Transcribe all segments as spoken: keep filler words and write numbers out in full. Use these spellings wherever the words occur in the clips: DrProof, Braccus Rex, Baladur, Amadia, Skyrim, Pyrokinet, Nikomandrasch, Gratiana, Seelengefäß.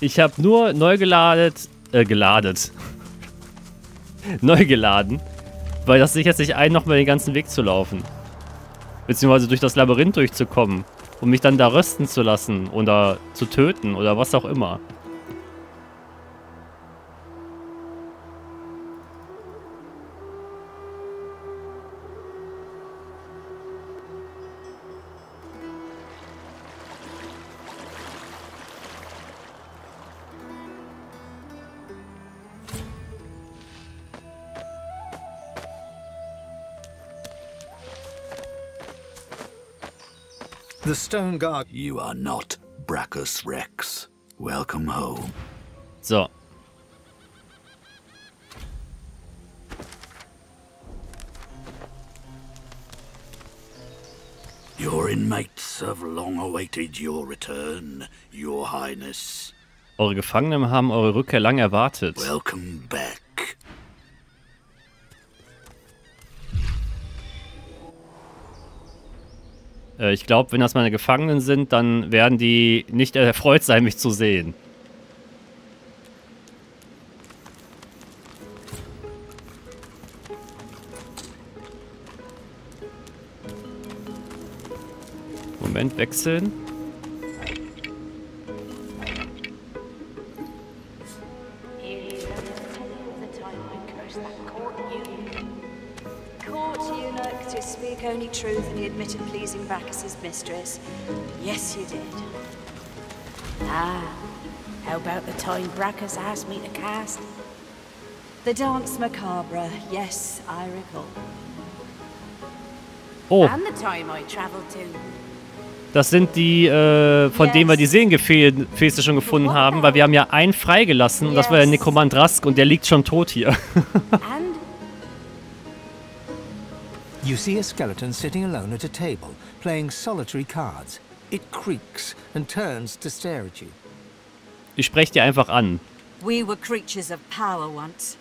Ich habe nur neu geladet, äh, geladet. neu geladen, weil das sichert sich ein, nochmal den ganzen Weg zu laufen. Beziehungsweise durch das Labyrinth durchzukommen, um mich dann da rösten zu lassen oder zu töten oder was auch immer. The stone guard. You are not Braccus Rex. Welcome home. So. Your inmates have long awaited your return, Your Highness. Eure Gefangenen haben eure Rückkehr lang erwartet. Welcome back. Ich glaube, wenn das meine Gefangenen sind, dann werden die nicht erfreut sein, mich zu sehen. Moment, wechseln. Only truth, and he admitted pleasing Bacchus's mistress. Yes, you did. Ah, how about the time Braccus asked me to cast? The dance macabre, yes, I recall. Oh. And the time I traveled to. Das sind die, äh, von yes. denen wir die Seelengefäße schon gefunden haben, weil wir haben ja einen freigelassen, yes. und das war der Nikomandrasch, und der liegt schon tot hier. You see a skeleton sitting alone at a table, playing solitary cards. It creaks and turns to stare at you. Ich spreche dir einfach an. We were creatures of power once.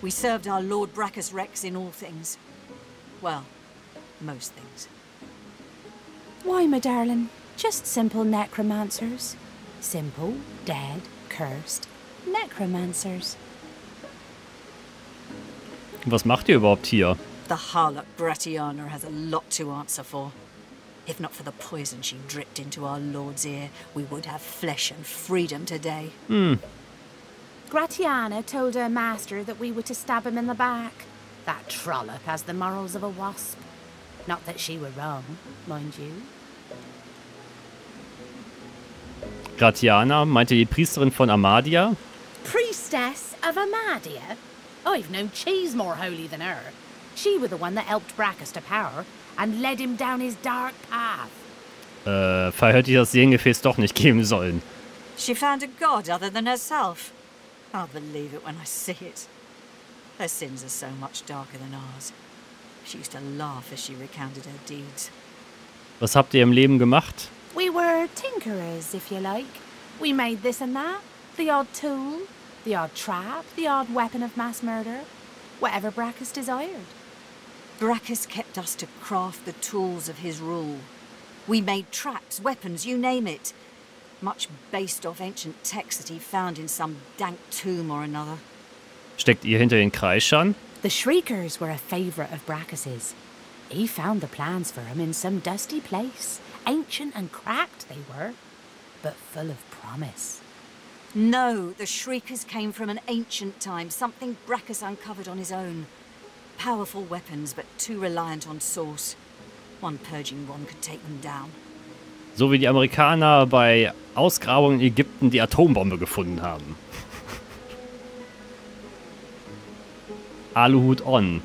We served our Lord Braccus Rex in all things. Well, most things. Why, my darling? Just simple necromancers. Simple, dead, cursed necromancers. Was macht ihr überhaupt hier? The harlot Gratiana has a lot to answer for. If not for the poison she dripped into our lord's ear, we would have flesh and freedom today. Hmm. Gratiana told her master that we were to stab him in the back. That trollop has the morals of a wasp. Not that she were wrong, mind you. Gratiana meinte die Priesterin von Amadia. Priestess of Amadia? I've known cheese more holy than her. She was the one that helped Braccus to power and led him down his dark path. Äh, verhört ihr das Seelengefäß doch nicht geben sollen. She found a god other than herself. I'll believe it when I see it. Her sins are so much darker than ours. She used to laugh as she recounted her deeds. Was habt ihr im Leben gemacht? We were tinkerers, if you like. We made this and that, the odd tool, the odd trap, the odd weapon of mass murder, whatever Braccus desired. Braccus kept us to craft the tools of his rule. We made traps, weapons, you name it. Much based off ancient texts that he found in some dank tomb or another. Steckt ihr hinter den Kreischern? The Shriekers were a favorite of Braccus's. He found the plans for him in some dusty place. Ancient and cracked they were, but full of promise. No, the Shriekers came from an ancient time, something Braccus uncovered on his own. Powerful weapons, but too reliant on source. One purging one could take them down. So wie die Amerikaner bei Ausgrabungen in Ägypten die Atombombe gefunden haben. Aluhut on.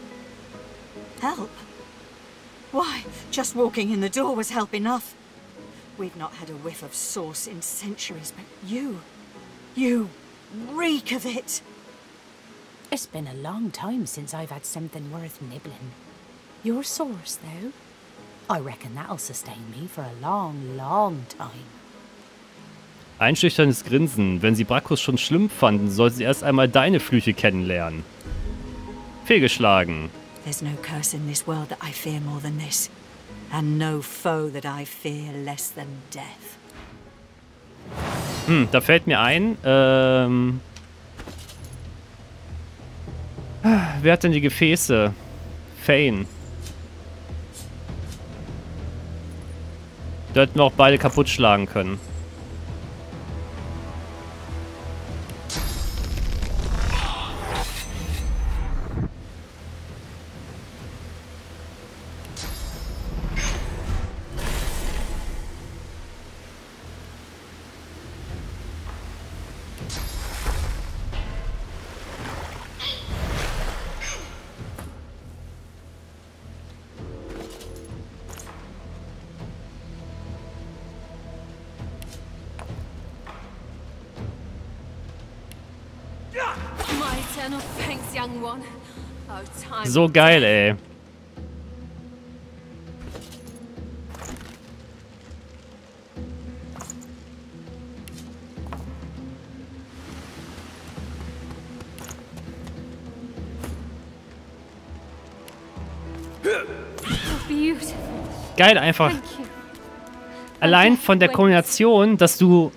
Help? Why, just walking in the door was help enough. We've not had a whiff of source in centuries, but you, you reek of it. It's been a long time since I've had something worth nibbling. Your source, though, I reckon that'll sustain me for a long, long time. Einschüchterndes Grinsen. Wenn sie Braccus schon schlimm fanden, soll sie erst einmal deine Flüche kennenlernen. Fehlgeschlagen. There's no curse in this world that I fear more than this, and no foe that I fear less than death. Hm, da fällt mir ein, ähm... wer hat denn die Gefäße? Fane. Da hätten wir auch beide kaputt schlagen können. So geil, ey. Geil, einfach. Allein von der Kombination, dass du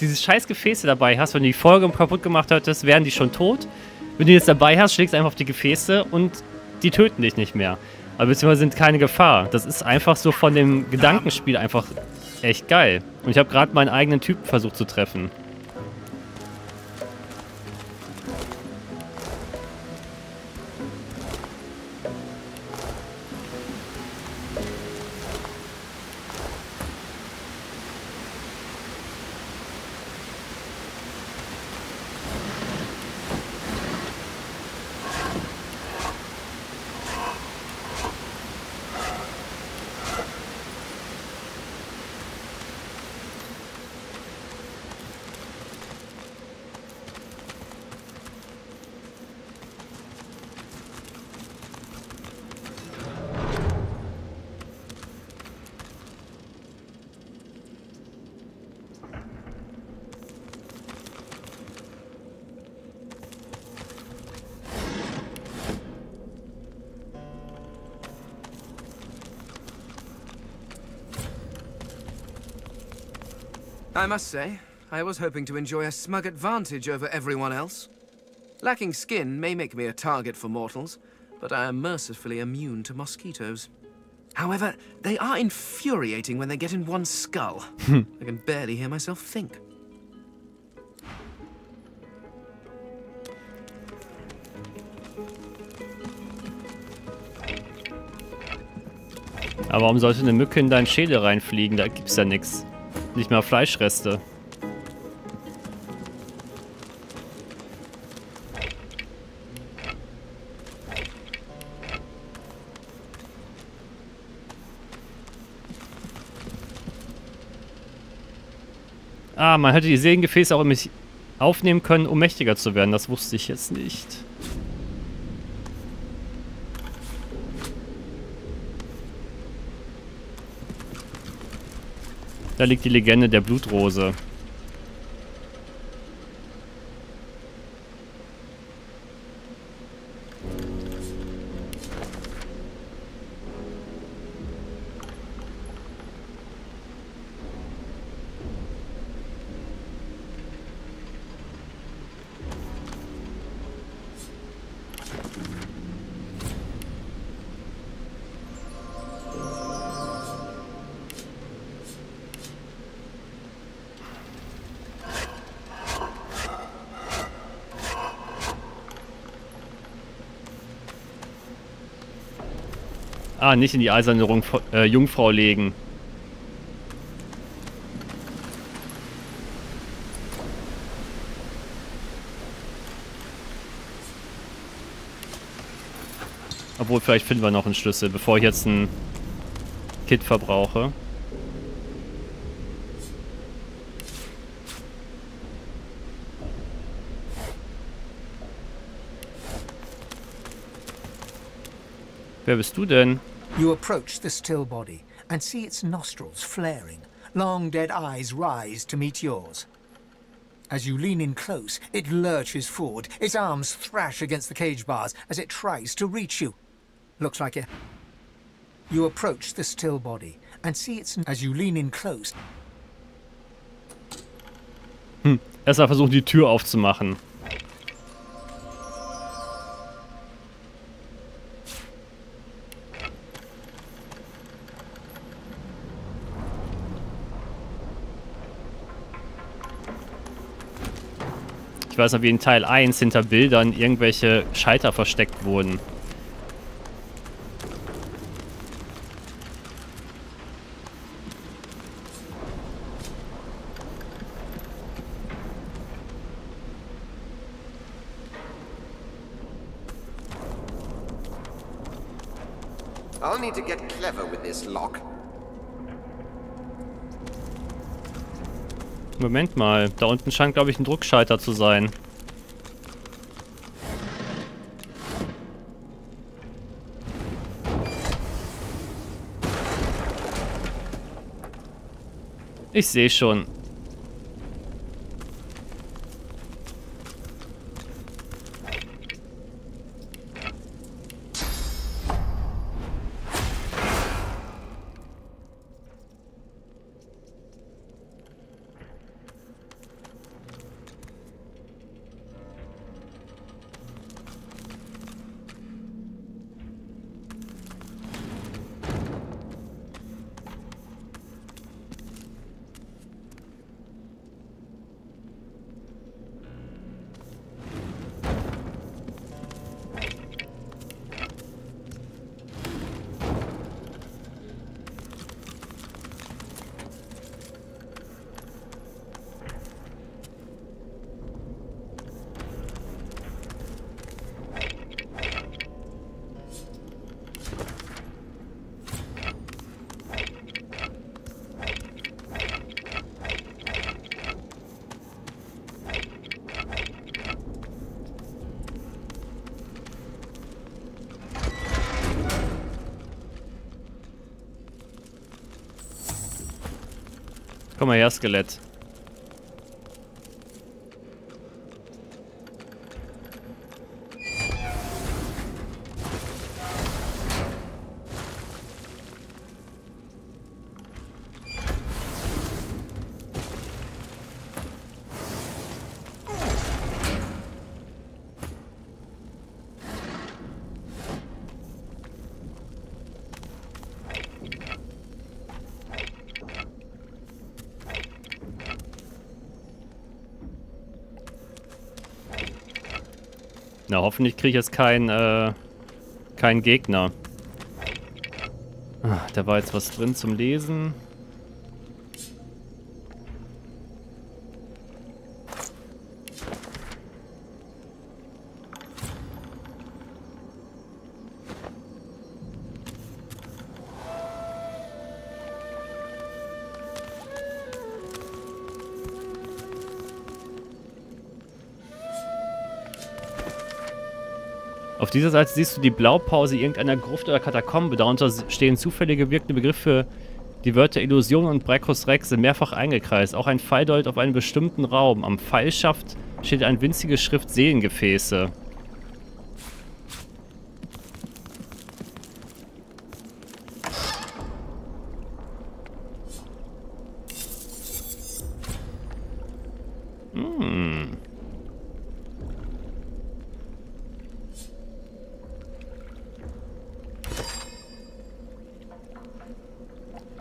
dieses scheiß Gefäße dabei hast, wenn du die Folge kaputt gemacht hättest, wären die schon tot. Wenn du jetzt dabei hast, schlägst du einfach auf die Gefäße und die töten dich nicht mehr. Aber beziehungsweise sind keine Gefahr. Das ist einfach so von dem Gedankenspiel einfach echt geil. Und ich habe gerade meinen eigenen Typen versucht zu treffen. I must say, I was hoping to enjoy a smug advantage over everyone else. Lacking skin may make me a target for mortals, but I am mercifully immune to mosquitoes. However, they are infuriating when they get in one's skull. I can barely hear myself think. Aber warum sollte eine Mücke in deinen Schädel reinfliegen? Da gibt's ja nichts. Nicht mehr Fleischreste. Ah, man hätte die Seelengefäße auch in mich aufnehmen können, um mächtiger zu werden. Das wusste ich jetzt nicht. Da liegt die Legende der Blutrose. Ah, nicht in die eiserne Jungf- äh, Jungfrau legen. Obwohl, vielleicht finden wir noch einen Schlüssel, bevor ich jetzt ein Kit verbrauche. Wer bist du denn? You approach the still body and see its nostrils flaring. Long dead eyes rise to meet yours. As you lean in close, it lurches forward. Its arms thrash against the cage bars as it tries to reach you. Looks like it. You approach the still body and see its as you lean in close. Erstmal versuchen, die Tür aufzumachen. Ich weiß noch, wie in Teil eins hinter Bildern irgendwelche Schalter versteckt wurden. I'll need to get clever with this lock. Moment mal, da unten scheint, glaube ich, ein Druckschalter zu sein. Ich sehe schon. Komm mal her, Skelett. Na, hoffentlich kriege ich jetzt keinen, äh, keinen Gegner. Ach, da war jetzt was drin zum Lesen. Auf dieser Seite siehst du die Blaupause irgendeiner Gruft oder Katakombe. Darunter stehen zufällige wirkende Begriffe, die Wörter Illusion und Braccus Rex sind mehrfach eingekreist. Auch ein Pfeil deutet auf einen bestimmten Raum. Am Pfeilschaft steht eine winzige Schrift Seelengefäße.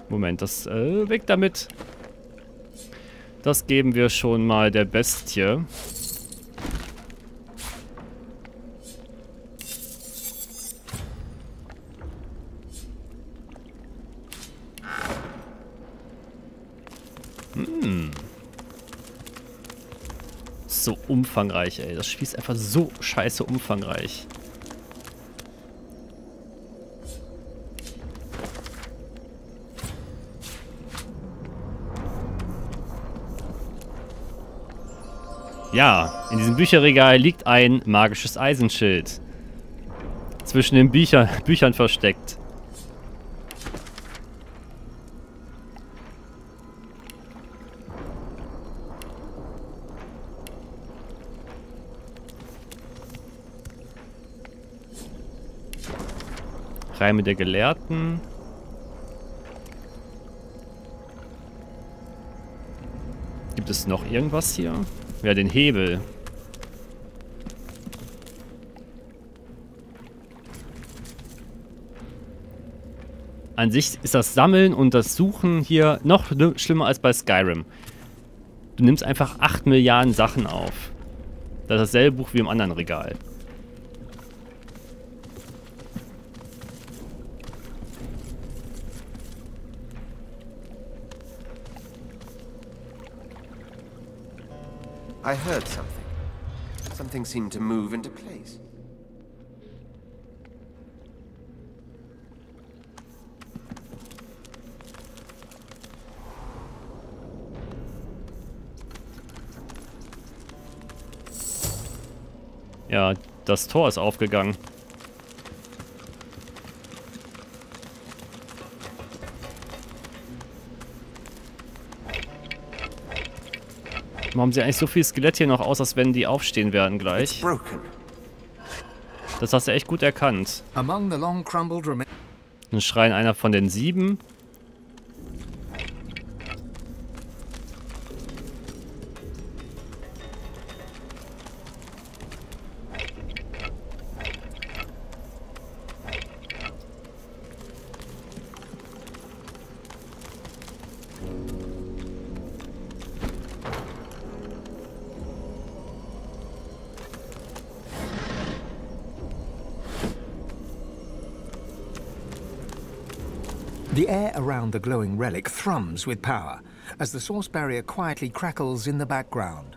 Moment, das, äh, weg damit. Das geben wir schon mal der Bestie. Hm. So umfangreich, ey. Das Spiel ist einfach so scheiße umfangreich. Ja, in diesem Bücherregal liegt ein magisches Eisenschild. Zwischen den Bücher, Büchern versteckt. Reime der Gelehrten. Gibt es noch irgendwas hier? Ja, den Hebel. An sich ist das Sammeln und das Suchen hier noch schlimmer als bei Skyrim. Du nimmst einfach acht Milliarden Sachen auf. Das ist dasselbe Buch wie im anderen Regal. I heard something. Something seemed to move into place. Ja, das Tor ist aufgegangen. Warum haben sie eigentlich so viele Skelette hier noch aus, als wenn die aufstehen werden gleich? Das hast du echt gut erkannt. Ein Schrein einer von den sieben. The air around the glowing relic thrums with power, as the source barrier quietly crackles in the background.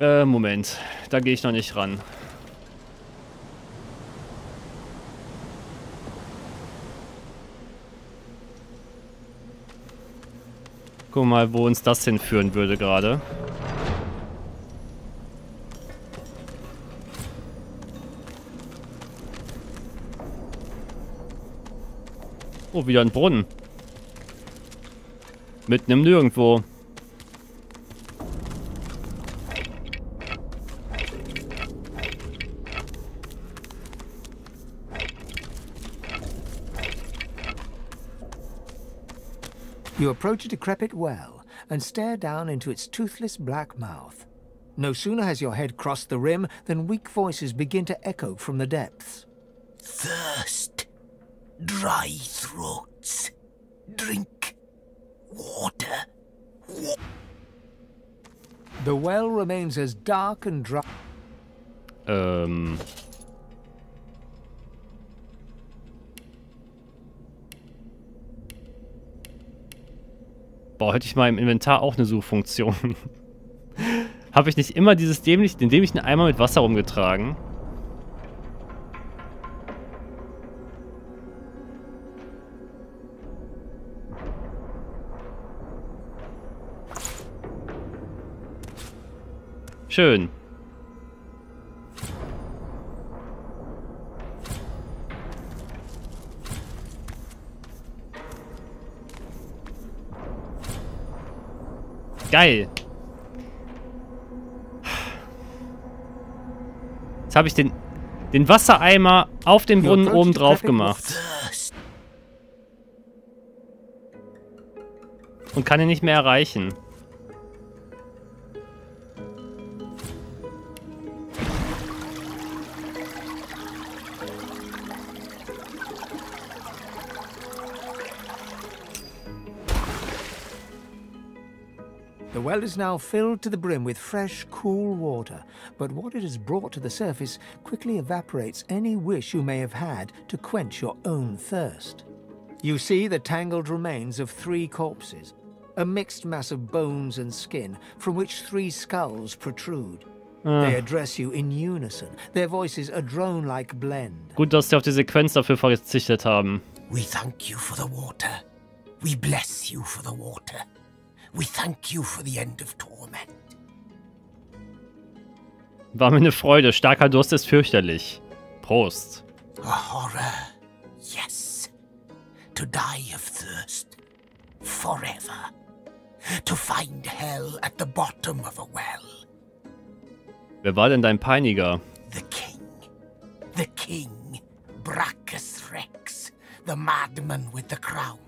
Äh, Moment, da gehe ich noch nicht ran. Guck mal, wo uns das hinführen würde gerade. Oh, wieder ein Brunnen. Mitten im Nirgendwo. You approach a decrepit well and stare down into its toothless black mouth. No sooner has your head crossed the rim than weak voices begin to echo from the depths. Thirst. Dry throats. Drink. Water. Wa The well remains as dark and dry. Ähm. Boah, hätte ich mal im Inventar auch eine Suchfunktion. Habe ich nicht immer dieses dämliche, den dämlichen Eimer mit Wasser rumgetragen? Schön. Geil. Jetzt habe ich den, den Wassereimer auf den Brunnen oben drauf gemacht. Und kann ihn nicht mehr erreichen. The well is now filled to the brim with fresh, cool water, but what it has brought to the surface quickly evaporates any wish you may have had to quench your own thirst. You see the tangled remains of three corpses, a mixed mass of bones and skin, from which three skulls protrude. Ah. They address you in unison, their voices a drone-like blend. Gut, dass sie auf die Sequenz dafür verzichtet haben. We thank you for the water. We bless you for the water. We thank you for the end of torment. War mir eine Freude. Starker Durst ist fürchterlich. Prost. A horror, yes. To die of thirst, forever. To find hell at the bottom of a well. Wer war denn dein Peiniger? The king, the king, Braccus Rex, the madman with the crown.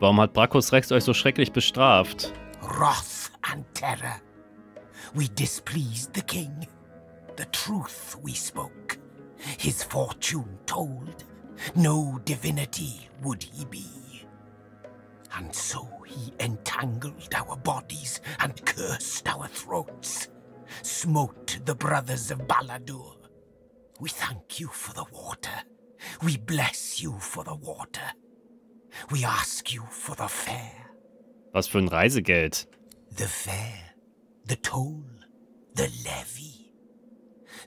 Warum hat Braccus Rex euch so schrecklich bestraft? wrath and terror. We displeased the king. The truth we spoke, his fortune told, no divinity would he be. And so he entangled our bodies and cursed our throats, smote the brothers of Baladur. We thank you for the water. We bless you for the water. We ask you for the fare. Was für ein Reisegeld? The fare, the toll, the levy.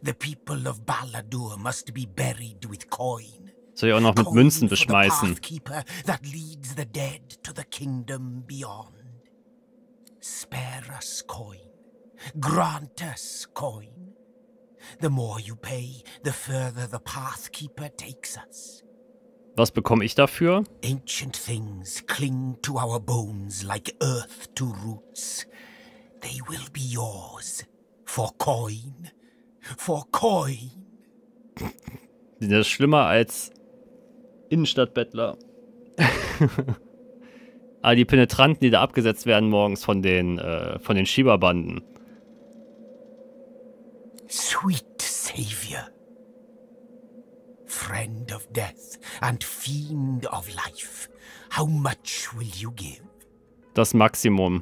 The people of Baladur must be buried with coin. Soll ich auch noch mit Münzen beschmeißen. That leads the dead to the kingdom beyond. Spare us coin. Grant us coin. The more you pay, the further the pathkeeper takes us. Was bekomme ich dafür? Ancient things cling to our bones like earth to roots. They will be yours for coin. For coin. Das ist schlimmer als Innenstadtbettler. Ah, die Penetranten, die da abgesetzt werden morgens von den äh, von den Schieberbanden. Sweet Savior, friend of death and fiend of life, how much will you give? Das Maximum,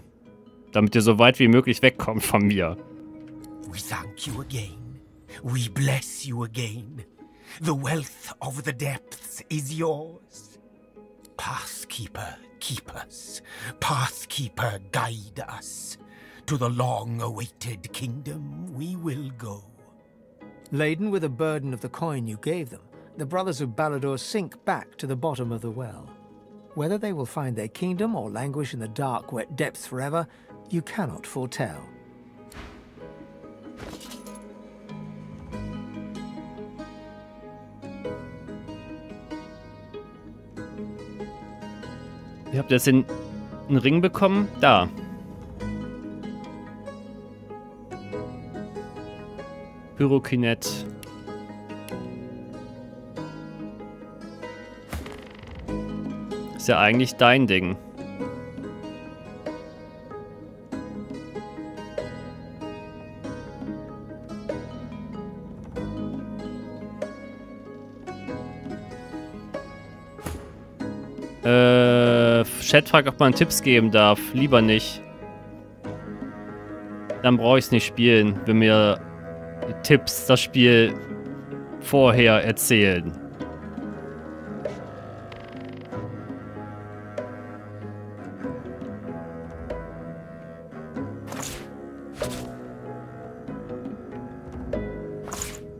damit ihr so weit wie möglich wegkommt von mir. We thank you again. We bless you again. The wealth of the depths is yours. Pathkeeper, keep us. Pathkeeper, guide us. To the long-awaited kingdom we will go. Laden with a burden of the coin you gave them, the brothers of Baladur sink back to the bottom of the well. Whether they will find their kingdom or languish in the dark, wet depths forever, you cannot foretell. Ihr habt jetzt den Ring bekommen? Da. Pyrokinet. Ist ja eigentlich dein Ding. Äh, Chat fragt, ob man Tipps geben darf. Lieber nicht. Dann brauche ich es nicht spielen, wenn mir Tipps das Spiel vorher erzählen.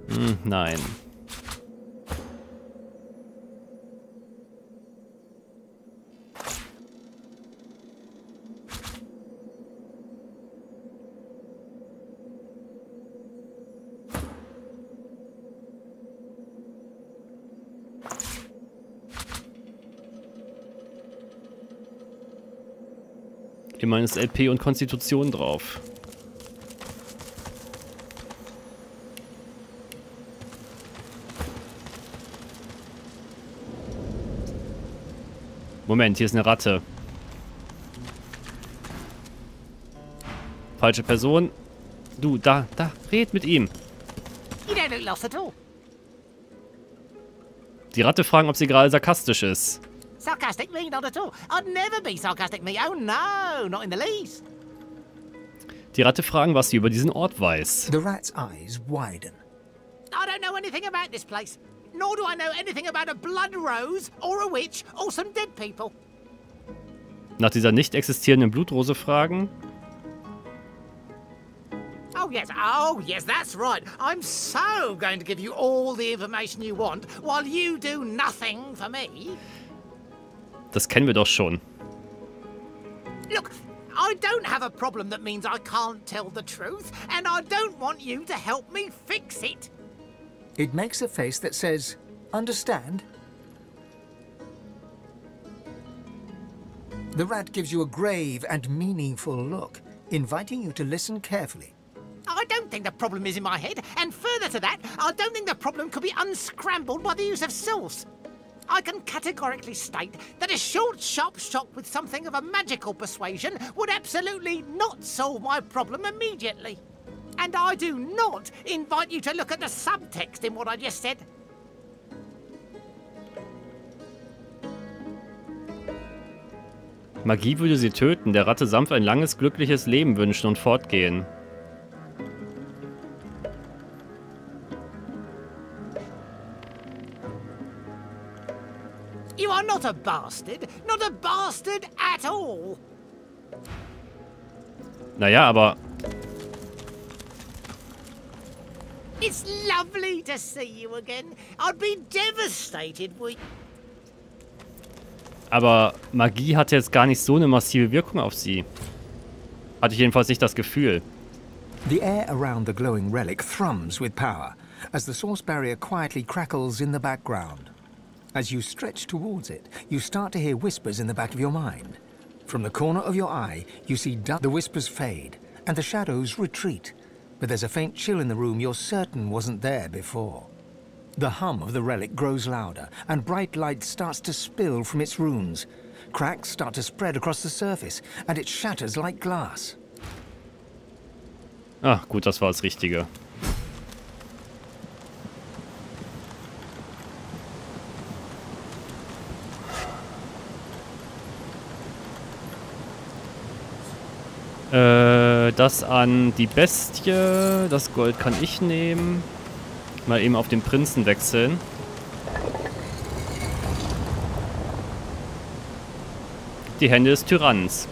Hm, nein. Meines L P und Konstitution drauf. Moment, hier ist eine Ratte. Falsche Person. Du, da, da, red mit ihm. Die Ratte fragen, ob sie gerade sarkastisch ist. Sarcastic me? Not at all. I'd never be sarcastic me. Oh no, not in the least. Die Ratte fragen, was sie über diesen Ort weiß. The rat's eyes widen. I don't know anything about this place. Nor do I know anything about a blood rose or a witch or some dead people. Nach dieser nicht existierenden Blutrose fragen. Oh yes, oh yes, that's right. I'm so going to give you all the information you want while you do nothing for me. Das kennen wir doch schon. Look, I don't have a problem that means I can't tell the truth, and I don't want you to help me fix it. It makes a face that says, understand. The rat gives you a grave and meaningful look, inviting you to listen carefully. I don't think the problem is in my head, and further to that, I don't think the problem could be unscrambled by the use of sauce. I can categorically state that a short, sharp shot with something of a magical persuasion would absolutely not solve my problem immediately. And I do not invite you to look at the subtext in what I just said. Magie würde sie töten, der Ratte sanft ein langes, glückliches Leben wünschen und fortgehen. You are not a bastard, not a bastard at all. Naja, aber... It's lovely to see you again. I'd be devastated with... Aber Magie hat jetzt gar nicht so eine massive Wirkung auf sie. Hatte ich jedenfalls nicht das Gefühl. The air around the glowing relic thrums with power, as the source barrier quietly crackles in the background. As you stretch towards it, you start to hear whispers in the back of your mind. From the corner of your eye, you see the whispers fade, and the shadows retreat. But there's a faint chill in the room you're certain wasn't there before. The hum of the relic grows louder, and bright light starts to spill from its runes. Cracks start to spread across the surface, and it shatters like glass. Ah, gut, das war das Richtige. Äh, das an die Bestie. Das Gold kann ich nehmen. Mal eben auf den Prinzen wechseln. Die Hände des Tyranns.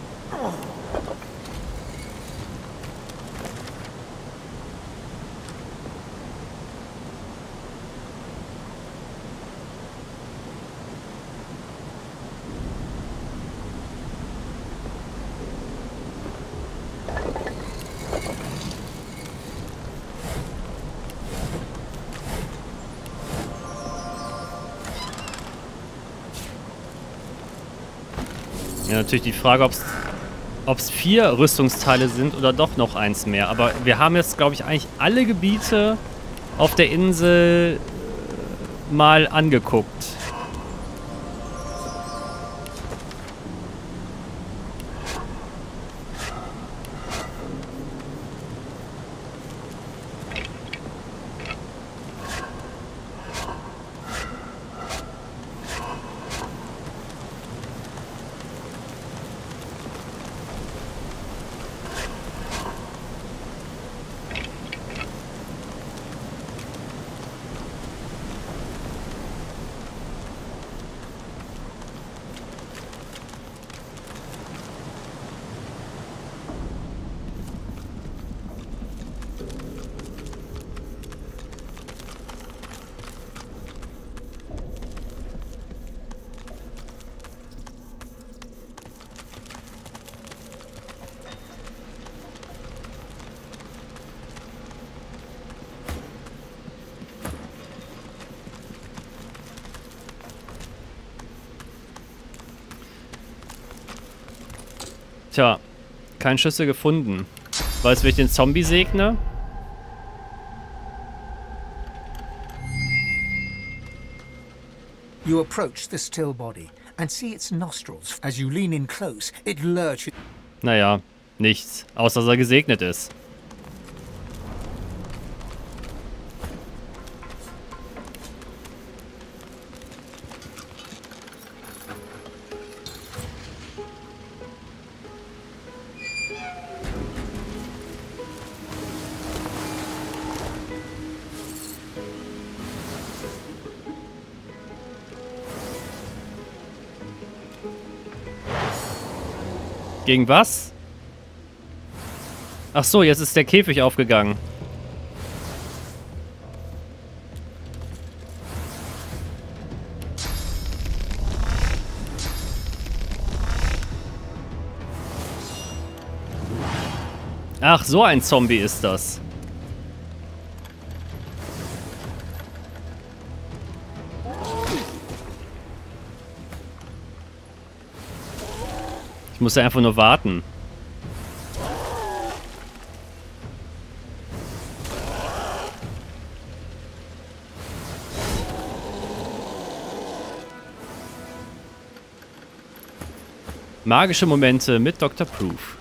Natürlich die Frage, ob es vier Rüstungsteile sind oder doch noch eins mehr. Aber wir haben jetzt, glaube ich, eigentlich alle Gebiete auf der Insel mal angeguckt. Tja, kein Schlüssel gefunden. Weißt du, wie ich den Zombie segne? You approach the still body and see its nostrils. As you lean in close, it lurches. Naja, nichts, außer dass er gesegnet ist. Gegen was? Ach so, jetzt ist der Käfig aufgegangen. Ach, so ein Zombie ist das. Ich muss ja einfach nur warten. Magische Momente mit DrProof.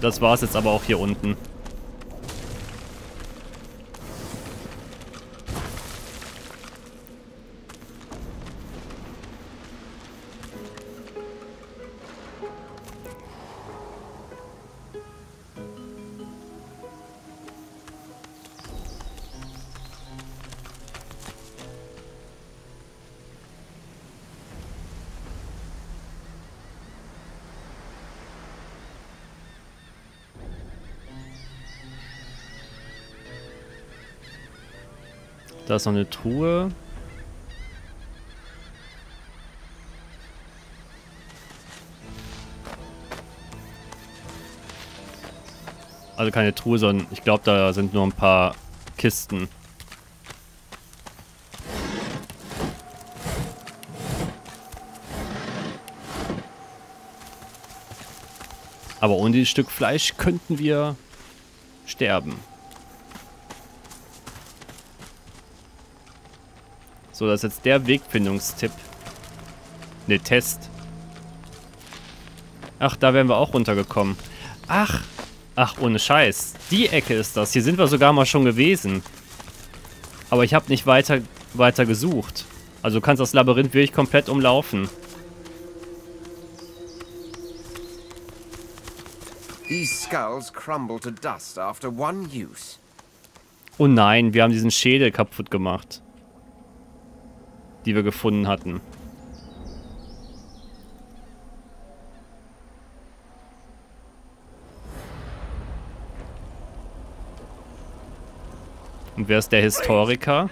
Das war's jetzt aber auch hier unten. Da ist noch eine Truhe. Also keine Truhe, sondern ich glaube, da sind nur ein paar Kisten. Aber ohne dieses Stück Fleisch könnten wir sterben. So, das ist jetzt der Wegfindungstipp. Ne, Test. Ach, da wären wir auch runtergekommen. Ach, ach, ohne Scheiß. Die Ecke ist das. Hier sind wir sogar mal schon gewesen. Aber ich habe nicht weiter, weiter gesucht. Also du kannst das Labyrinth wirklich komplett umlaufen. These skulls crumble to dust after one use. Oh nein, wir haben diesen Schädel kaputt gemacht, die wir gefunden hatten. Und wer ist der Historiker?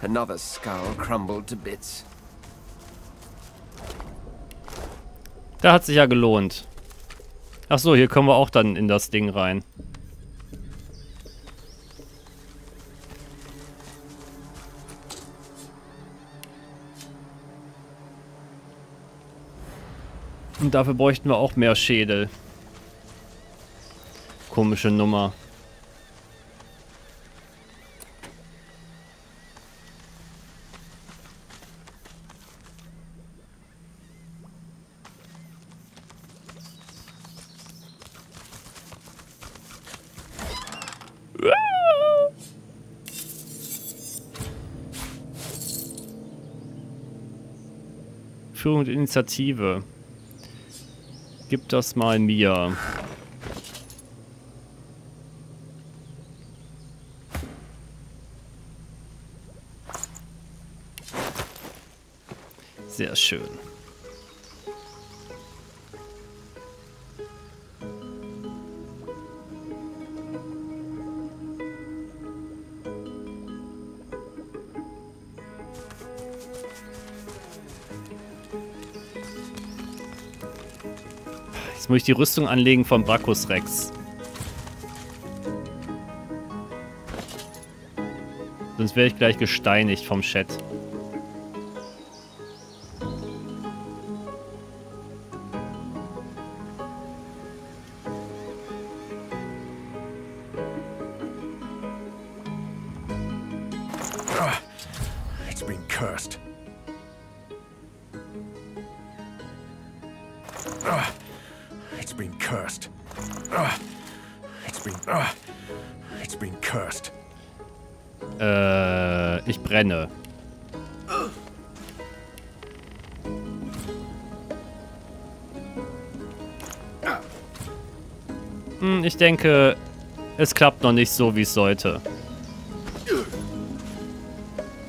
Another skull crumbled to bits. Da hat sich ja gelohnt. Ach so, hier können wir auch dann in das Ding rein. Und dafür bräuchten wir auch mehr Schädel. Komische Nummer. Führung und Initiative. Gib das mal mir. Sehr schön. Jetzt muss ich die Rüstung anlegen vom Braccus Rex. Sonst wäre ich gleich gesteinigt vom Chat. It's been cursed. Been cursed. Uh, it's been, uh, it's been cursed. Äh, ich brenne. Hm, ich denke, es klappt noch nicht so, wie es sollte.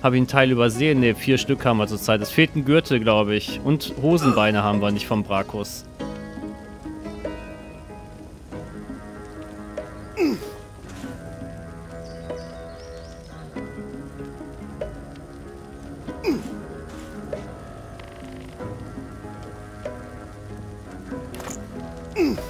Habe ich einen Teil übersehen? Ne, vier Stück haben wir zurzeit. Es fehlt ein Gürtel, glaube ich. Und Hosenbeine haben wir nicht vom Braccus. Mm.